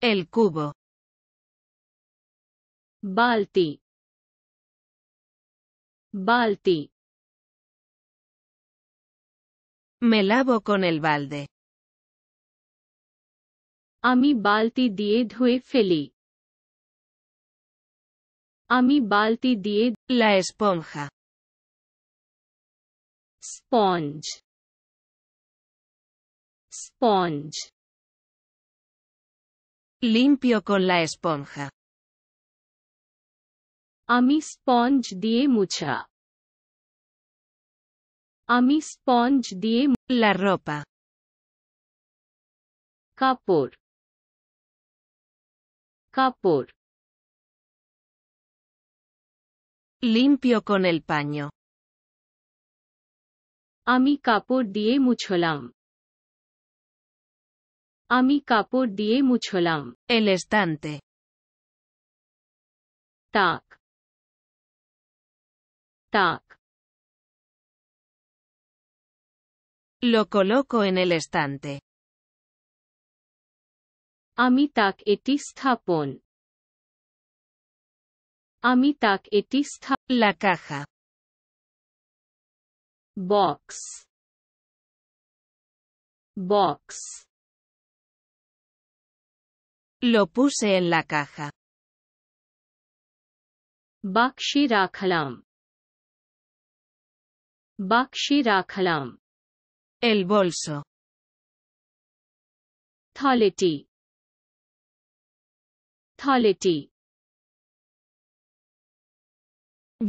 El cubo. Balti. Balti. Me lavo con el balde. আমি বালতি দিয়ে ধুয়ে ফেলি। আমি বালতি দিয়ে La esponja. Sponge. Sponge. Limpio con la esponja. আমি স্পঞ্জ দিয়ে মুছা। আমি স্পঞ্জ দিয়ে La ropa. কাপড়। Capor. Limpio con el paño. আমি কাপড় দিয়ে মুছলাম। আমি কাপড় দিয়ে মুছলাম। El estante. Tac. Tac. Lo coloco en el estante. আমি তাক এটি স্থাপন। আমি তাক এটি স্থাপন। La caja. Box. Box. Lo puse en la caja. বাক্সে রাখলাম। বাক্সে রাখলাম। El bolso. থলেটি। Thaleti.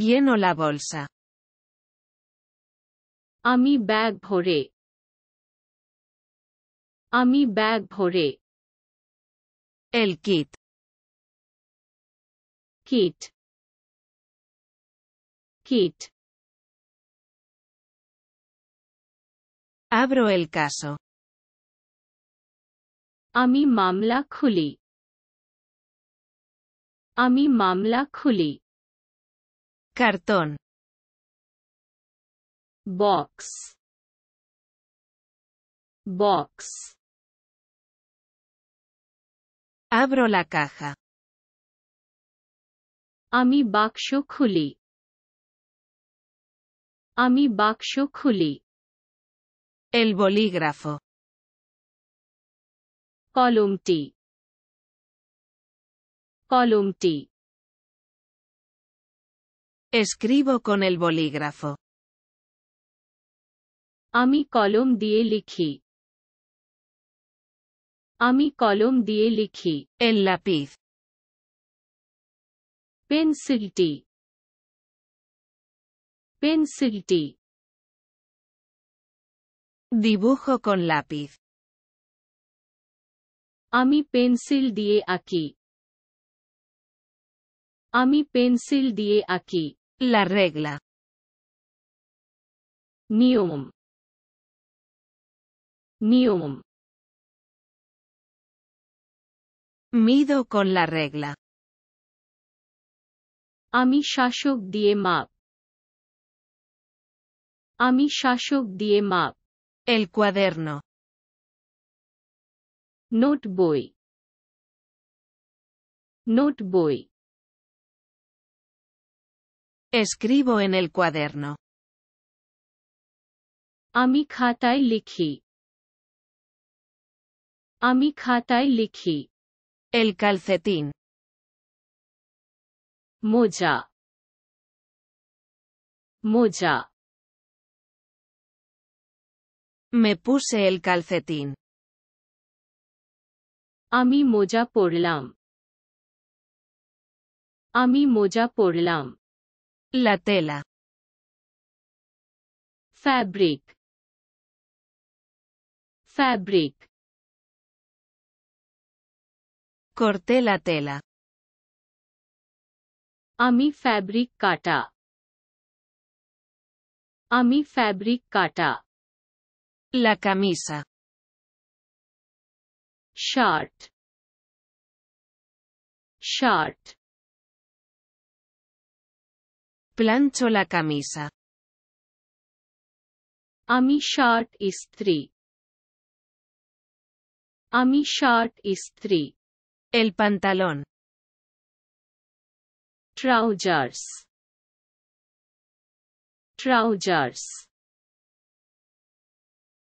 Lleno la bolsa. Ami bag bhore. Ami bag bhore. El kit. Kit. Kit. Abro el caso. Ami mamla khuli. আমি মামলা খুলি। Cartón. Box. Box. Abro la caja. আমি বাক্স খুলি। আমি বাক্স খুলি। El bolígrafo. কলমটি। Columti. Escribo con el bolígrafo. Ami column diye likhi. Ami column diye likhi. El lápiz. Pencilti. Pencilti. Dibujo con lápiz. Ami pencil diye aki. আমি pencil দিয়ে আঁকি। La regla. নিয়ম। নিয়ম। Mido con la regla. আমি শাসক দিয়ে মাপ। আমি শাসক দিয়ে মাপ। El cuaderno. নোট বই। নোট বই। Escribo en el cuaderno. আমি খাতায় লিখি। আমি খাতায় লিখি। El calcetín. মোজা। মোজা। Me puse el calcetín. আমি মোজা পরলাম। আমি মোজা পরলাম। La tela. Fabric. Fabric. Corté la tela. Ami fabric kata. Ami fabric kata. La camisa. Shirt. Shirt. Plancho la camisa. Ami shirt istri. Ami shirt istri. El pantalón. Trousers. Trousers.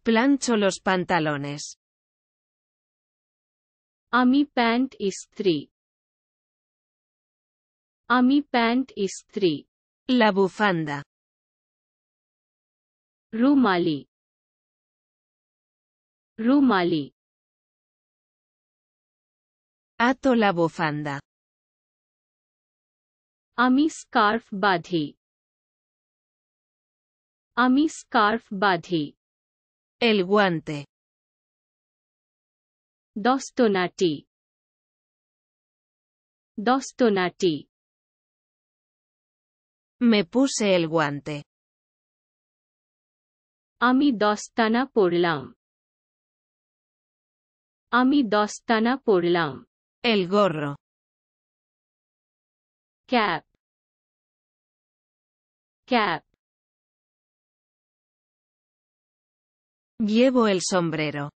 Plancho los pantalones. Ami pant istri. Ami pant istri. La bufanda. Rumali. Rumali. Ato la bufanda. Ami scarf badhi. Ami scarf badhi. El guante. Dostonati. Dostonati. Me puse el guante. Ami dostana porlam. Ami dostana porlam. El gorro. Cap. Cap. Llevo el sombrero.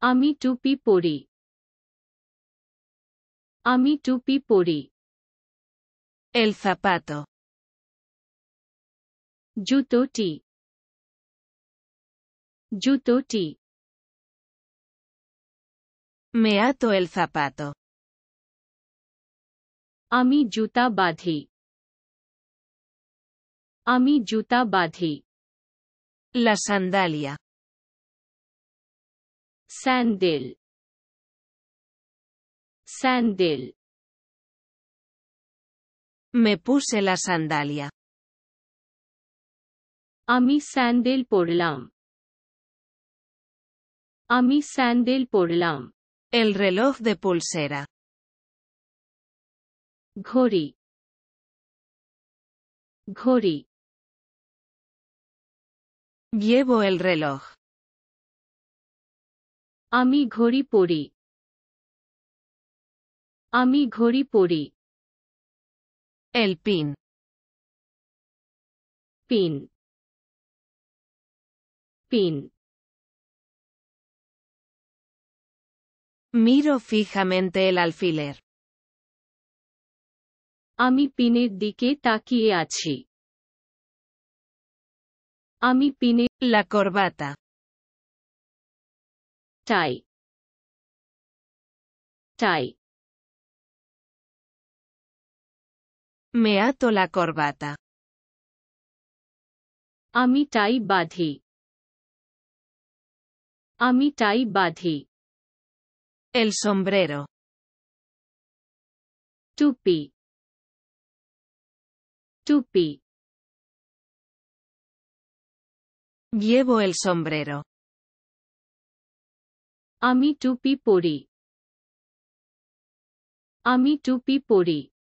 Ami tupi pori. Ami tupi pori. El zapato. Jutoti. Jutoti. Me ato el zapato. Ami juta badhi. Ami juta badhi. La sandalia. Sandil. Sandil. Me puse la sandalia. Ami sandil porlam. Ami sandil porlam. El reloj de pulsera. Ghori. Ghori. Llevo el reloj. Ami ghori pori. Ami ghori pori. El pin. Pin. Pin. Miro fijamente el alfiler. Ami piner dike takiye achi. Ami pine. La corbata. Tie. Tie. Me ato la corbata. Ami tie badhi. Ami tie badhi. El sombrero. Tupi. Tupi. Llevo el sombrero. Ami tupi pori. Ami tupi pori.